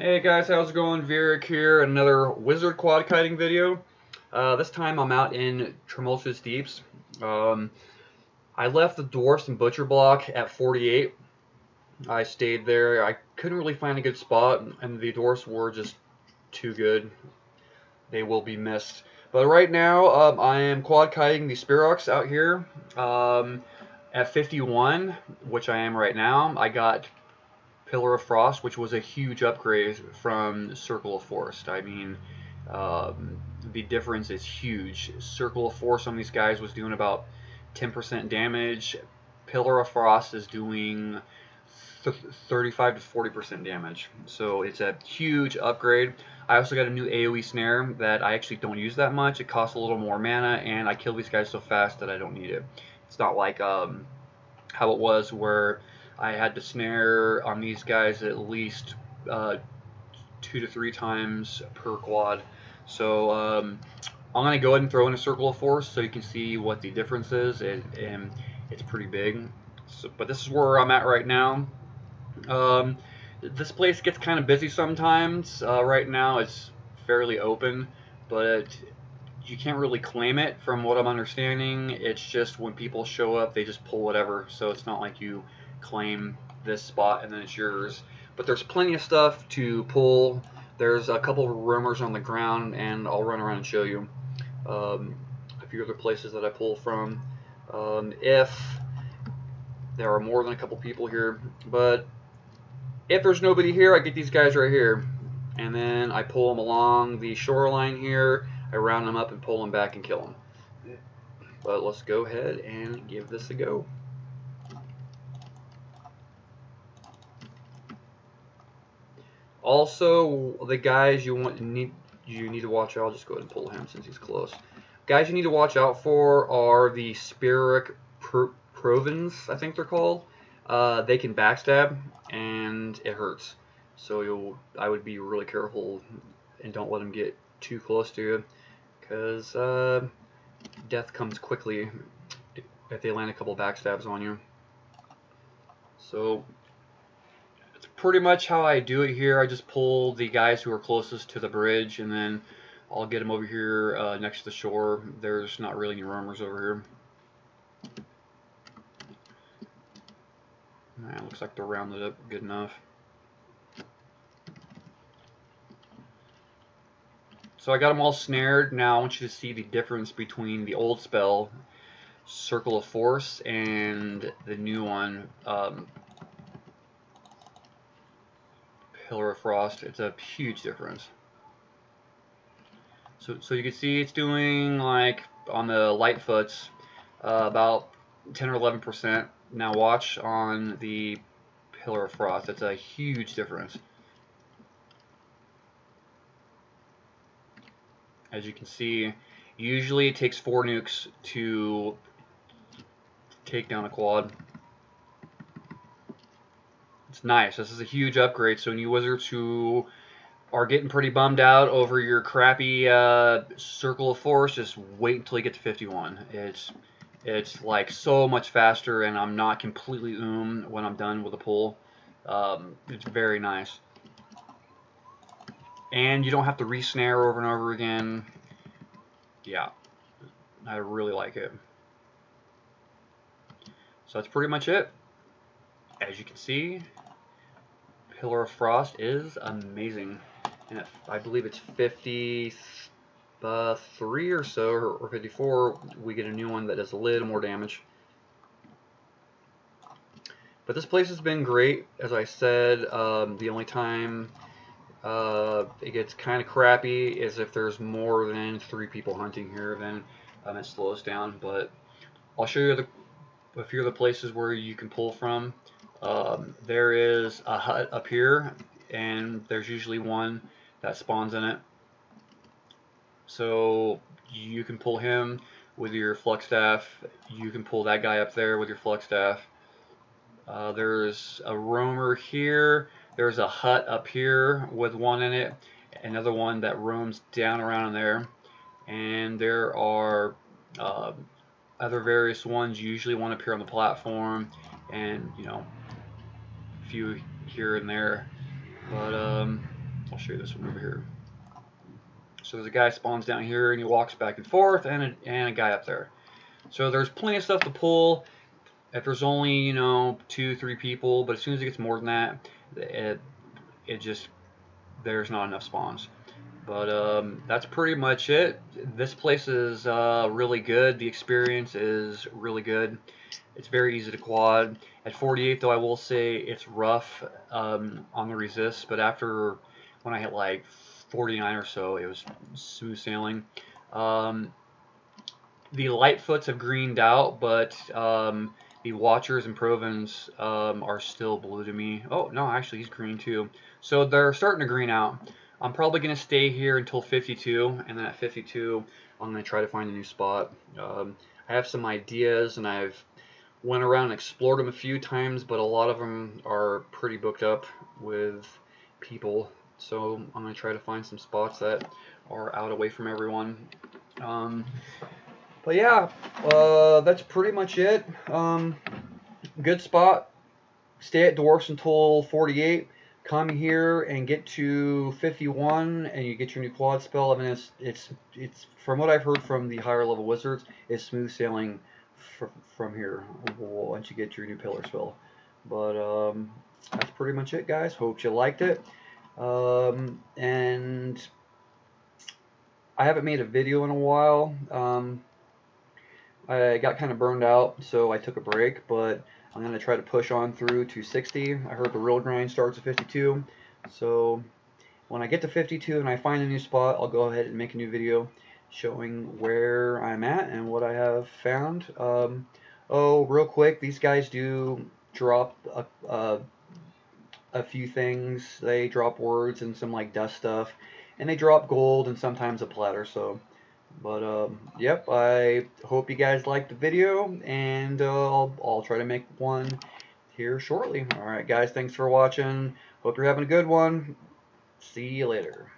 Hey guys, how's it going? Virrick here, another wizard quad kiting video. This time I'm out in Timorous Deeps. I left the Dwarfs and Butcher block at 48. I stayed there. I couldn't really find a good spot, and the Dwarfs were just too good. They will be missed. But right now, I am quad kiting the Spirocs out here at 51, which I am right now. I got Pillar of Frost, which was a huge upgrade from Circle of Forest. I mean, the difference is huge. Circle of Force on these guys was doing about 10% damage. Pillar of Frost is doing 35 to 40% damage. So it's a huge upgrade. I also got a new AoE snare that I actually don't use that much. It costs a little more mana, and I kill these guys so fast that I don't need it. It's not like how it was where I had to snare on these guys at least 2 to 3 times per quad. So I'm going to go ahead and throw in a Circle of Force so you can see what the difference is, and it's pretty big. So, but this is where I'm at right now. This place gets kind of busy sometimes. Right now it's fairly open, but you can't really claim it from what I'm understanding. It's just when people show up, they just pull whatever, so it's not like you claim this spot and then it's yours. But there's plenty of stuff to pull. There's a couple of rumors on the ground, and I'll run around and show you a few other places that I pull from if there are more than a couple people here. But if there's nobody here, I get these guys right here, and then I pull them along the shoreline here. I round them up and pull them back and kill them. But let's go ahead and give this a go. Also, the guys you need to watch out. I'll just go ahead and pull him since he's close. Guys you need to watch out for are the Spiric Provins, I think they're called. They can backstab, and it hurts. So I would be really careful and don't let them get too close to you, because death comes quickly if they land a couple backstabs on you. So pretty much how I do it here, I just pull the guys who are closest to the bridge, and then I'll get them over here next to the shore. There's not really any roamers over here. Nah, looks like they're rounded up good enough. So I got them all snared. Now I want you to see the difference between the old spell, Circle of Force, and the new one, Pillar of Frost. It's a huge difference. So you can see it's doing, like on the Lightfoots, about 10 or 11%. Now watch on the Pillar of Frost. It's a huge difference. As you can see, usually it takes 4 nukes to take down a quad. It's nice. This is a huge upgrade. So new wizards who are getting pretty bummed out over your crappy Circle of Force, just wait until you get to 51. It's like so much faster, and I'm not completely when I'm done with the pull. It's very nice. And you don't have to re-snare over and over again. Yeah, I really like it. So that's pretty much it. As you can see, Pillar of Frost is amazing, and I believe it's 53 or so, or 54, we get a new one that does a little more damage. But this place has been great. As I said, the only time it gets kind of crappy is if there's more than 3 people hunting here, then it slows down. But I'll show you a few of the places where you can pull from. There is a hut up here, and there's usually one that spawns in it, so you can pull him with your flux staff. You can pull that guy up there with your flux staff. There's a roamer here. There's a hut up here with one in it, another one that roams down around in there, and there are other various ones. You usually one up here on the platform, and you know, few here and there. But I'll show you this one over here. So there's a guy spawns down here and he walks back and forth, and a guy up there. So there's plenty of stuff to pull if there's only, you know, 2-3 people, but as soon as it gets more than that, it just, there's not enough spawns. But that's pretty much it. This place is really good. The experience is really good. It's very easy to quad. At 48, though, I will say it's rough on the resist. But after, when I hit like 49 or so, it was smooth sailing. The Lightfoots have greened out, but the Watchers and Provins are still blue to me. Oh, no, actually, he's green too. So they're starting to green out. I'm probably going to stay here until 52, and then at 52, I'm going to try to find a new spot. I have some ideas, and I've went around and explored them a few times, but a lot of them are pretty booked up with people. So I'm going to try to find some spots that are out away from everyone. But yeah, that's pretty much it. Good spot. Stay at Dwarfs until 48. Come here and get to 51, and you get your new quad spell. I mean, it's from what I've heard from the higher level wizards, it's smooth sailing from here once you get your new pillar spell. But that's pretty much it, guys. Hope you liked it. And I haven't made a video in a while. I got kind of burned out, so I took a break, but I'm going to try to push on through to 60. I heard the real grind starts at 52. So when I get to 52 and I find a new spot, I'll go ahead and make a new video showing where I'm at and what I have found. Oh, real quick, these guys do drop a few things. They drop words and some like dust stuff. And they drop gold and sometimes a platter. So. But, yep, I hope you guys liked the video, and I'll try to make one here shortly. All right, guys, thanks for watching. Hope you're having a good one. See you later.